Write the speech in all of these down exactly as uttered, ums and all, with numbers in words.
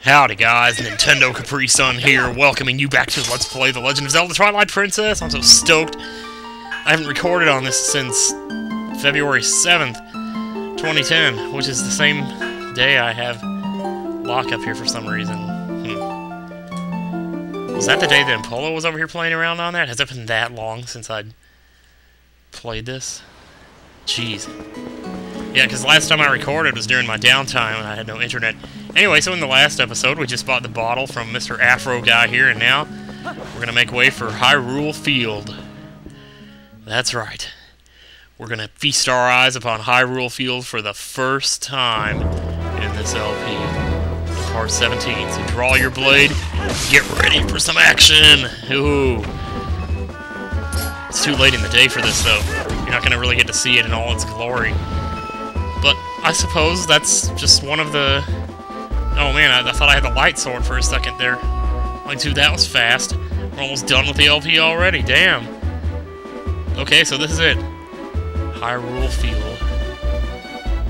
Howdy guys, Nintendo Capri Sun here, welcoming you back to Let's Play The Legend of Zelda Twilight Princess. I'm so stoked. I haven't recorded on this since February seventh, twenty ten, which is the same day I have lock up here for some reason. Hmm. Was that the day that Impolo was over here playing around on that? Has it been that long since I'd played this? Jeez. Yeah, because last time I recorded was during my downtime and I had no internet. Anyway, so in the last episode, we just bought the bottle from Mister Afro Guy here, and now we're going to make way for Hyrule Field. That's right. We're going to feast our eyes upon Hyrule Field for the first time in this L P, in part seventeen. So draw your blade, get ready for some action! Ooh. It's too late in the day for this, though. You're not going to really get to see it in all its glory. But I suppose that's just one of the... Oh man, I, I thought I had the Light Sword for a second there. Like, dude, that was fast. We're almost done with the L P already, damn. Okay, so this is it. Hyrule Field.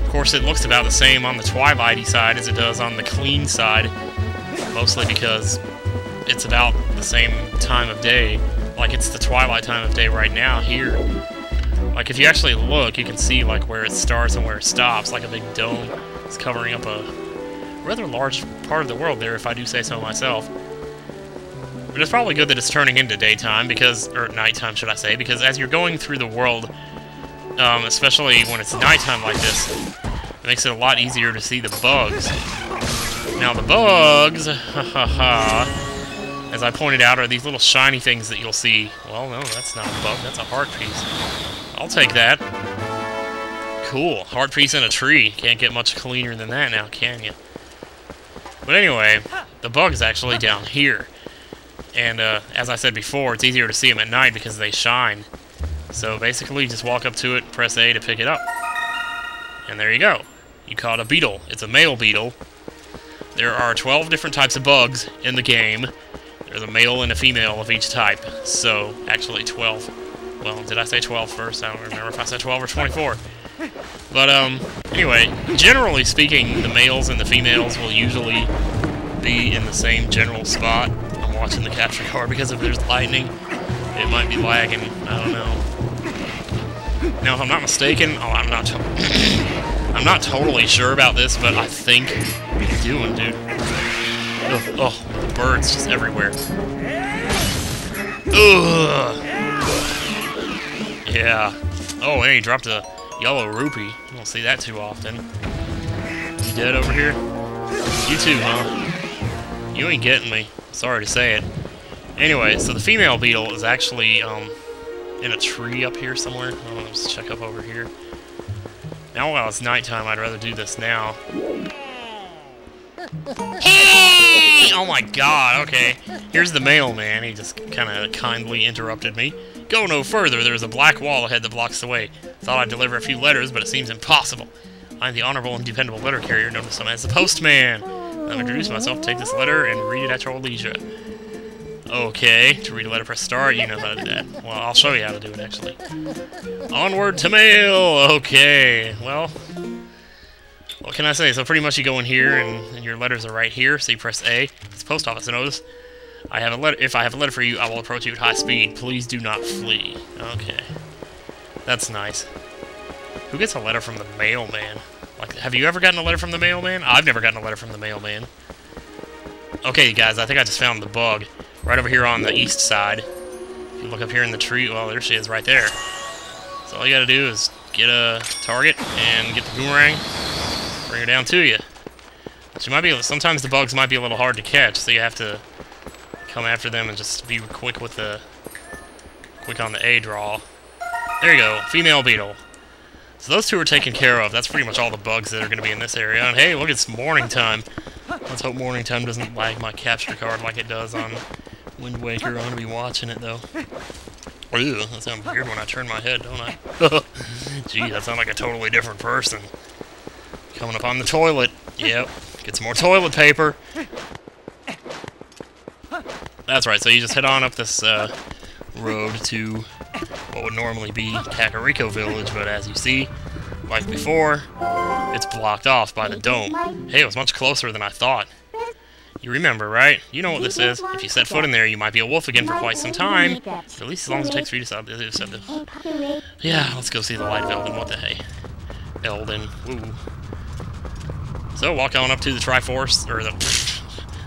Of course, it looks about the same on the Twilighty side as it does on the clean side. Mostly because it's about the same time of day. Like, it's the Twilight time of day right now here. Like, if you actually look, you can see, like, where it starts and where it stops. Like, a big dome is covering up a rather large part of the world there, if I do say so myself. But it's probably good that it's turning into daytime, because... or nighttime, should I say, because as you're going through the world, um, especially when it's nighttime like this, it makes it a lot easier to see the bugs. Now, the bugs, ha ha ha, as I pointed out, are these little shiny things that you'll see. Well, no, that's not a bug, that's a heart piece. I'll take that. Cool. Heart piece in a tree. Can't get much cleaner than that now, can you? But anyway, the bug's actually down here. And uh, as I said before, it's easier to see them at night because they shine. So basically, you just walk up to it, press A to pick it up. And there you go. You caught a beetle. It's a male beetle. There are twelve different types of bugs in the game. There's a male and a female of each type. So, actually twelve. Well, did I say twelve first? I don't remember if I said twelve or twenty-four. But, um, anyway, generally speaking, the males and the females will usually be in the same general spot. I'm watching the capture card because if there's lightning, it might be lagging. I don't know. Now, if I'm not mistaken, oh, I'm not I'm not totally sure about this, but I think... What are you doing, dude? Ugh, oh, the bird's just everywhere. Ugh! Yeah. Oh, hey, he dropped a yellow rupee. You don't see that too often. You dead over here? You too, huh? You ain't getting me. Sorry to say it. Anyway, so the female beetle is actually um, in a tree up here somewhere. Oh, let's check up over here. Now while it's nighttime, I'd rather do this now. Hey! Oh my god, okay. Here's the mailman. He just kind of kindly interrupted me. Go no further, there is a black wall ahead that blocks the way. Thought I'd deliver a few letters, but it seems impossible. I'm the honorable and dependable letter carrier, known to some as the postman. I'll introduce myself, take this letter, and read it at your leisure. Okay, to read a letter, press star, you know how to do that. Well, I'll show you how to do it, actually. Onward to mail! Okay, well, what can I say? So pretty much you go in here, and, and your letters are right here, so you press A. It's post office, notice. I have a letter. If I have a letter for you, I will approach you at high speed. Please do not flee. Okay. That's nice. Who gets a letter from the mailman? Like, have you ever gotten a letter from the mailman? I've never gotten a letter from the mailman. Okay, guys, I think I just found the bug. Right over here on the east side. If you look up here in the tree, well, there she is right there. So all you gotta do is get a target and get the boomerang. Bring her down to you. She might be... Sometimes the bugs might be a little hard to catch, so you have to... come after them and just be quick with the quick on the A draw. There you go, female beetle. So those two are taken care of. That's pretty much all the bugs that are going to be in this area. And hey, look, it's morning time. Let's hope morning time doesn't lag my capture card like it does on Wind Waker. I'm going to be watching it though. Ew, that sounds weird when I turn my head, don't I? Gee, that sounds like a totally different person. Coming up on the toilet. Yep, get some more toilet paper. That's right, so you just head on up this uh, road to what would normally be Kakariko Village, but as you see, like before, it's blocked off by the dome. Hey, it was much closer than I thought. You remember, right? You know what this is. If you set foot in there, you might be a wolf again for quite some time. But at least as long as it takes for you to decide the other side of the... Yeah, let's go see the light of Eldin. What the hey? Eldin. Woo. So, walk on up to the Triforce, or the,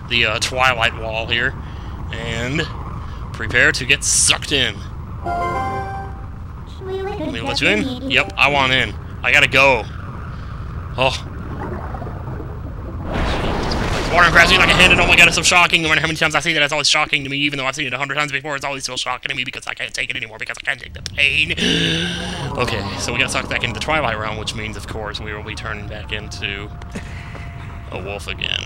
the uh, Twilight Wall here, and prepare to get sucked in. Let me let you in? Yep, I want in. I gotta go. Oh. Water grabs me like a hand, and oh my god, it's so shocking. No matter how many times I see that, it's always shocking to me, even though I've seen it a hundred times before, it's always still shocking to me because I can't take it anymore, because I can't take the pain. Okay, so we got sucked back into the Twilight Realm, which means, of course, we will be turning back into a wolf again.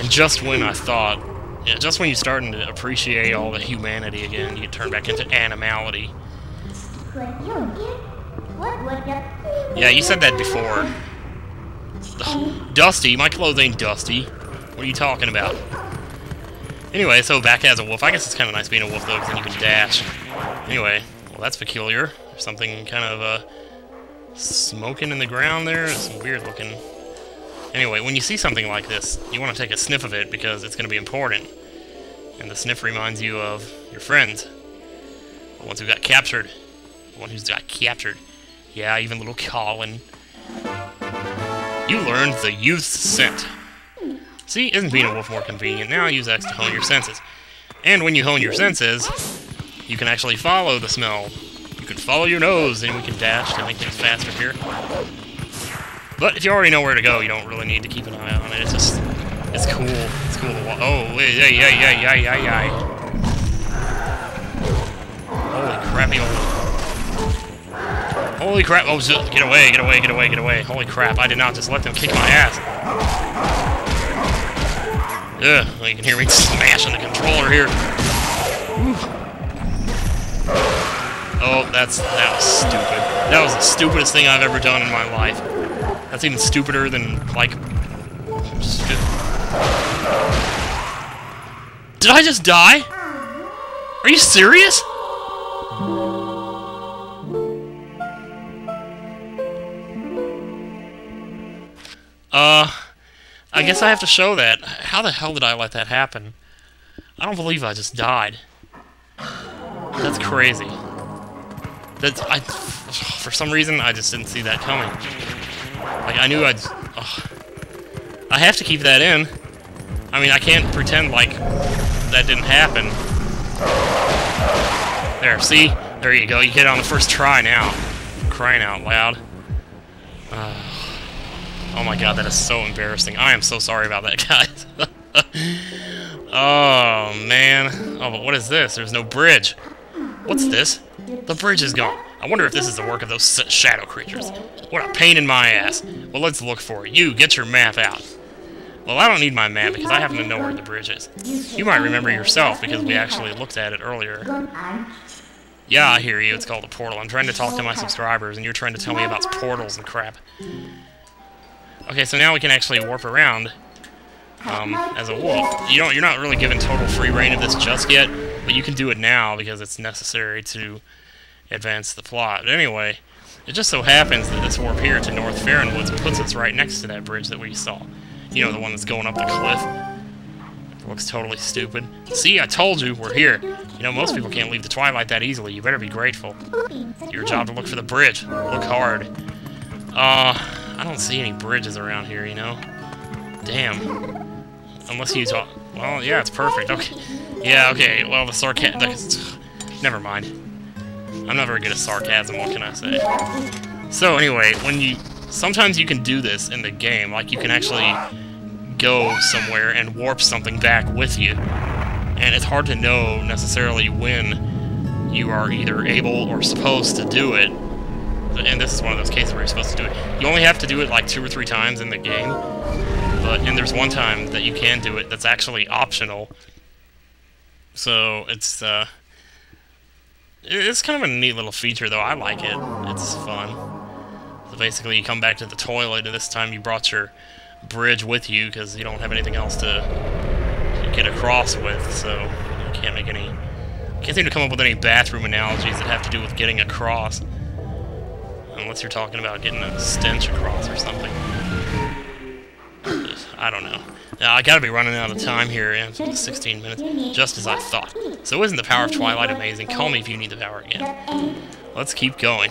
And just when I thought, yeah, just when you're starting to appreciate all the humanity again, you turn back into animality. Yeah, you said that before. Dusty? My clothes ain't dusty. What are you talking about? Anyway, so back as a wolf. I guess it's kind of nice being a wolf, though, because then you can dash. Anyway, well, that's peculiar. There's something kind of, uh, smoking in the ground there. It's weird looking. Anyway, when you see something like this, you want to take a sniff of it, because it's going to be important. And the sniff reminds you of your friends. The ones who got captured. The one who's got captured. Yeah, even little Colin. You learned the youth's scent. See, isn't being a wolf more convenient? Now use X to hone your senses. And when you hone your senses, you can actually follow the smell. You can follow your nose, and we can dash to make things faster here. But if you already know where to go, you don't really need to keep an eye on it. It's just, it's cool. It's cool to watch. Oh, yeah, yeah, yeah, yeah, yeah, yeah. Holy crappy old... Holy crap! Oh, get away! Get away! Get away! Get away! Holy crap! I did not just let them kick my ass. Ugh! You can hear me smashing the controller here. Oh, that's that was stupid. That was the stupidest thing I've ever done in my life. That's even stupider than like. Did I just die? Are you serious? Uh, I guess I have to show that. How the hell did I let that happen? I don't believe I just died. That's crazy. That's, I, for some reason, I just didn't see that coming. Like, I knew I'd... Oh, I have to keep that in. I mean, I can't pretend like that didn't happen. There, see? There you go. You get it on the first try now. I'm crying out loud. Uh... Oh my god, that is so embarrassing. I am so sorry about that, guys. Oh, man. Oh, but what is this? There's no bridge. What's this? The bridge is gone. I wonder if this is the work of those shadow creatures. What a pain in my ass. Well, let's look for it. You, get your map out. Well, I don't need my map because I happen to know where the bridge is. You might remember yourself because we actually looked at it earlier. Yeah, I hear you. It's called a portal. I'm trying to talk to my subscribers, and you're trying to tell me about portals and crap. Okay, so now we can actually warp around um, as a wolf. You don't, you're not really given total free reign of this just yet, but you can do it now because it's necessary to advance the plot. But anyway, it just so happens that this warp here to North Farron Woods puts us right next to that bridge that we saw. You know, the one that's going up the cliff. It looks totally stupid. See, I told you, we're here. You know, most people can't leave the Twilight that easily. You better be grateful. It's your job to look for the bridge. Look hard. Uh... I don't see any bridges around here, you know? Damn. Unless you talk... Well, yeah, it's perfect. Okay. Yeah, okay. Well, the sarcasm... Never mind. I'm not very good at sarcasm, what can I say? So, anyway, when you... Sometimes you can do this in the game. Like, you can actually go somewhere and warp something back with you. And it's hard to know, necessarily, when you are either able or supposed to do it. And this is one of those cases where you're supposed to do it. You only have to do it like two or three times in the game, but and there's one time that you can do it that's actually optional. So it's uh, it's kind of a neat little feature, though. I like it. It's fun. So basically, you come back to the toilet, and this time you brought your bridge with you because you don't have anything else to get across with. So you can't make any. Can't seem to come up with any bathroom analogies that have to do with getting across. Unless you're talking about getting a stench across or something. I don't know. Now, I gotta be running out of time here, and it's only sixteen minutes, just as I thought. So isn't the power of Twilight amazing? Call me if you need the power again. Let's keep going.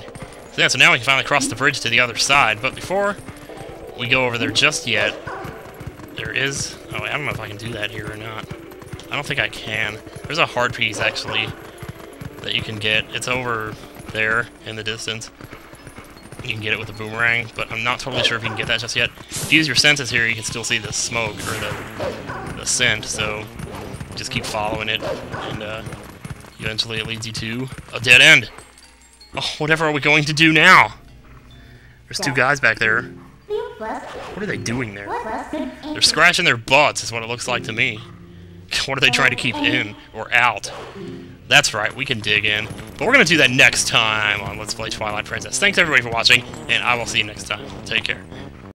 So, yeah, so now we can finally cross the bridge to the other side, but before we go over there just yet, there is... Oh, wait, I don't know if I can do that here or not. I don't think I can. There's a hard piece, actually, that you can get. It's over there in the distance. You can get it with a boomerang, but I'm not totally sure if you can get that just yet. If you use your senses here, you can still see the smoke, or the, the scent, so just keep following it, and uh, eventually it leads you to a dead end. Oh, whatever are we going to do now? There's two guys back there. What are they doing there? They're scratching their butts, is what it looks like to me. What are they trying to keep in, or out? That's right, we can dig in. But we're going to do that next time on Let's Play Twilight Princess. Thanks everybody for watching, and I will see you next time. Take care.